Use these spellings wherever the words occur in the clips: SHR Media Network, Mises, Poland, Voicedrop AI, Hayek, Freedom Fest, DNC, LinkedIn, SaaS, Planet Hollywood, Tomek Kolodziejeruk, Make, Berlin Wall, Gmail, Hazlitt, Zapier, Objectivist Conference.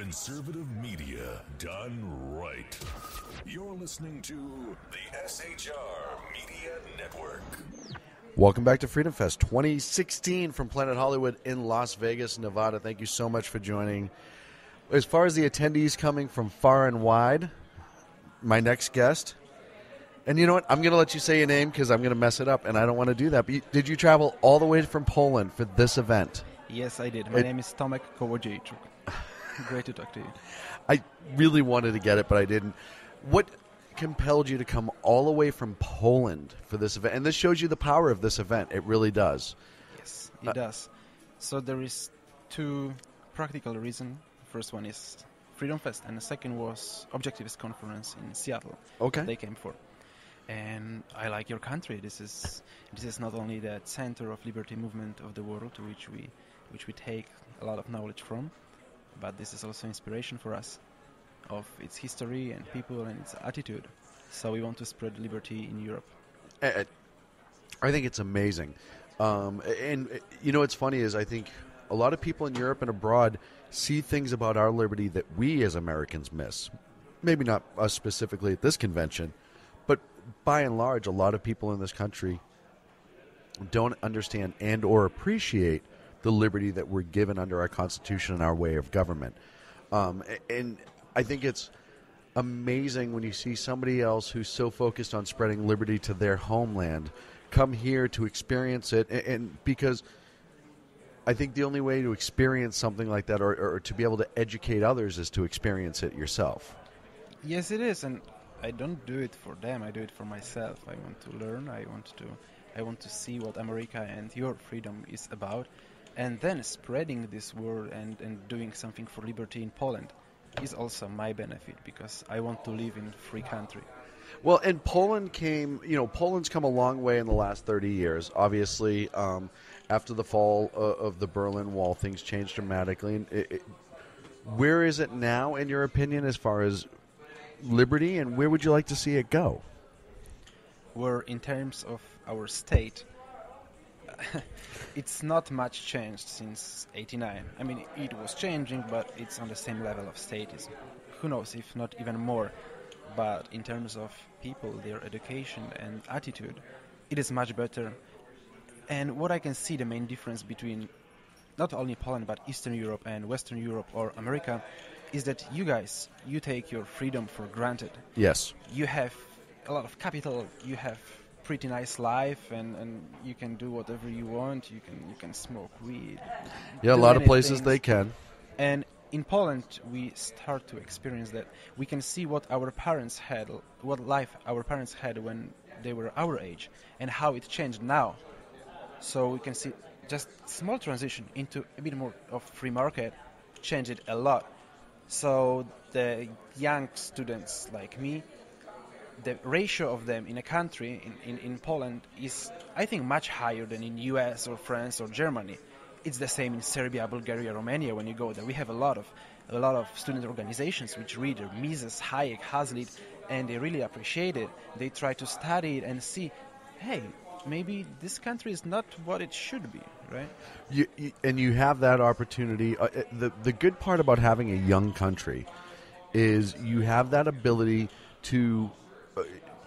Conservative media done right. You're listening to the SHR Media Network. Welcome back to Freedom Fest 2016 from Planet Hollywood in Las Vegas, Nevada. Thank you so much for joining. As far as the attendees coming from far and wide, my next guest, and you know what? I'm going to let you say your name because I'm going to mess it up, and I don't want to do that. But did you travel all the way from Poland for this event? Yes, I did. My name is Tomek Kolodziejeruk. Great to talk to you. I really wanted to get it, but I didn't. What compelled you to come all the way from Poland for this event? And this shows you the power of this event. It really does. Yes, it does. So there is two practical reasons. The first one is Freedom Fest, and the second was Objectivist Conference in Seattle. Okay. They came for. And I like your country. This is not only the center of liberty movement of the world, which we take a lot of knowledge from, but this is also inspiration for us of its history and people and its attitude. So we want to spread liberty in Europe. I think it's amazing. And you know what's funny is I think a lot of people in Europe and abroad see things about our liberty that we as Americans miss. Maybe not us specifically at this convention, but by and large, a lot of people in this country don't understand and or appreciate the liberty that we're given under our Constitution and our way of government. And I think it's amazing when you see somebody else who's so focused on spreading liberty to their homeland come here to experience it. And because I think the only way to experience something like that or to be able to educate others is to experience it yourself. Yes, it is. And I don't do it for them. I do it for myself. I want to learn. I want to see what America and your freedom is about, and then spreading this word and doing something for liberty in Poland is also my benefit because I want to live in a free country. Well, and Poland's come a long way in the last 30 years. Obviously, after the fall of the Berlin Wall, things changed dramatically. And where is it now, in your opinion, as far as liberty, and where would you like to see it go? Where, in terms of our state, it's not much changed since 89. I mean, it was changing, but it's on the same level of statism. Who knows, if not even more. But in terms of people, their education and attitude, it is much better. And what I can see, the main difference between not only Poland, but Eastern Europe and Western Europe or America, is that you guys, you take your freedom for granted. Yes. You have a lot of capital, you have pretty nice life, and you can do whatever you want. You can smoke weed. Yeah, a lot of places things. They can. And in Poland, we start to experience that. We can see what our parents had, what life our parents had when they were our age, and how it changed now. So we can see just small transition into a bit more of free market changed it a lot. So the young students like me, the ratio of them in a country, in Poland, is, I think, much higher than in US or France or Germany. It's the same in Serbia, Bulgaria, Romania when you go there. We have a lot of student organizations which read Mises, Hayek, Hazlitt, and they really appreciate it. They try to study it and see, hey, maybe this country is not what it should be, right? You have that opportunity. The good part about having a young country is you have that ability to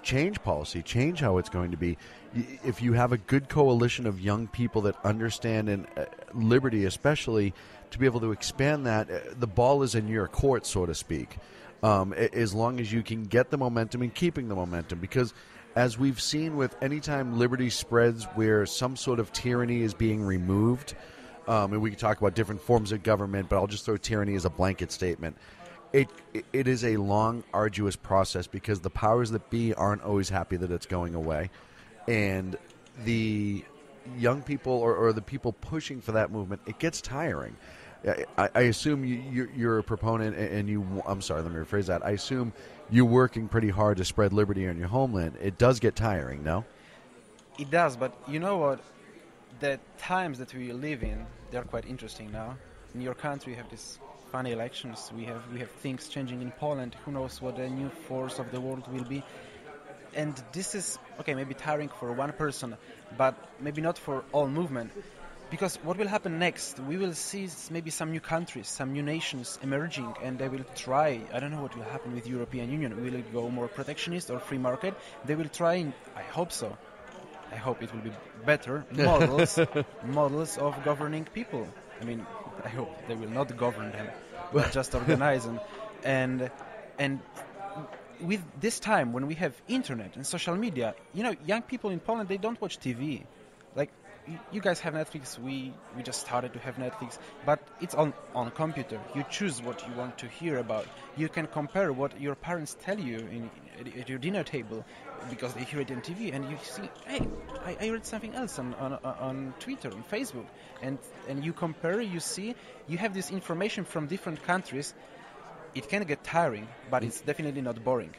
change policy, change how it's going to be. If you have a good coalition of young people that understand and liberty, especially, to be able to expand that, the ball is in your court, so to speak, as long as you can get the momentum and keeping the momentum. Because as we've seen with any time liberty spreads where some sort of tyranny is being removed, and we can talk about different forms of government, but I'll just throw tyranny as a blanket statement. It is a long, arduous process because the powers that be aren't always happy that it's going away. And the young people or the people pushing for that movement, it gets tiring. I assume you're a proponent and I'm sorry, let me rephrase that. I assume you're working pretty hard to spread liberty in your homeland. It does get tiring, no? It does, but you know what? The times that we live in, they're quite interesting now. In your country, you have this funny elections. We have things changing in Poland. Who knows what the new force of the world will be? And this is okay, maybe tiring for one person, but maybe not for all movement, Because what will happen next? We will see maybe some new countries, some new nations emerging, and they will try, I don't know what will happen with the European Union. Will it go more protectionist or free market? They will try, I hope so. I hope it will be better models of governing people. I mean, I hope they will not govern them, but just organize them. And with this time when we have internet and social media, you know, young people in Poland, they don't watch TV. Like, you guys have Netflix, we just started to have Netflix, but it's on computer. You choose what you want to hear about. You can compare what your parents tell you at your dinner table, because they hear it on TV, and you see, hey, I read something else on Twitter, on Facebook, and you compare, you see, you have this information from different countries. It can get tiring, but it's definitely not boring.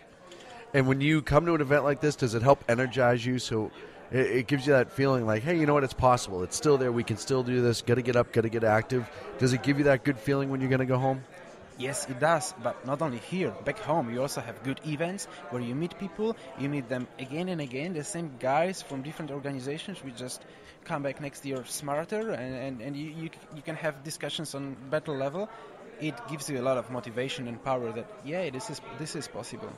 And when you come to an event like this, does it help energize you so... It gives you that feeling like, hey, you know what, it's possible. It's still there. We can still do this. Got to get up, got to get active. Does it give you that good feeling when you're going to go home? Yes, it does. But not only here. Back home, you also have good events where you meet people. You meet them again and again. The same guys from different organizations. We just come back next year smarter, and you can have discussions on better level. It gives you a lot of motivation and power that, yeah, this is possible.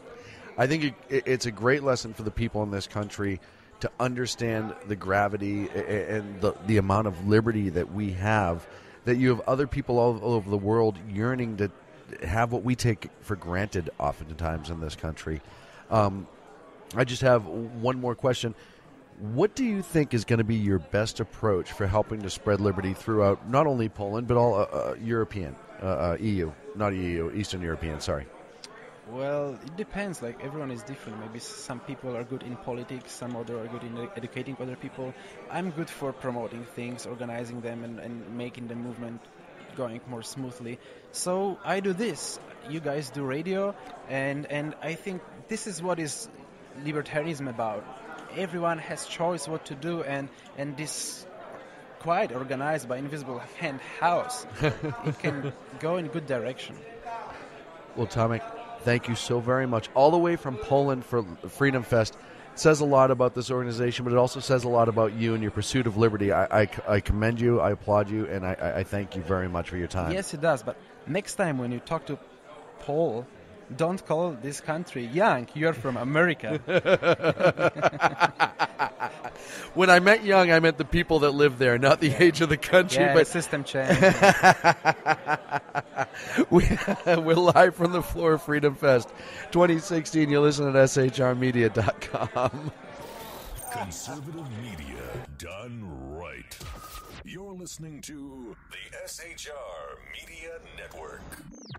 I think it's a great lesson for the people in this country to understand the gravity and the amount of liberty that we have, that you have other people all over the world yearning to have what we take for granted oftentimes in this country. I just have one more question. What do you think is going to be your best approach for helping to spread liberty throughout not only Poland, but all Eastern European, sorry. Well, it depends. Like, everyone is different. Maybe some people are good in politics, some other are good in educating other people. I'm good for promoting things, organizing them, and making the movement going more smoothly. So I do this. You guys do radio, and I think this is what is libertarianism about. Everyone has choice what to do, and this quite organized by invisible hand house, it can go in good direction. Well, Tomek, thank you so very much. All the way from Poland for Freedom Fest. It says a lot about this organization, but it also says a lot about you and your pursuit of liberty. I commend you, I applaud you, and I thank you very much for your time. Yes, it does. But next time when you talk to Paul, don't call this country young. You're from America. When I meant young, I meant the people that live there, not the age of the country. Yeah, but system change. We're live from the floor of Freedom Fest 2016. You listen at shrmedia.com. Conservative media done right. You're listening to the SHR Media Network.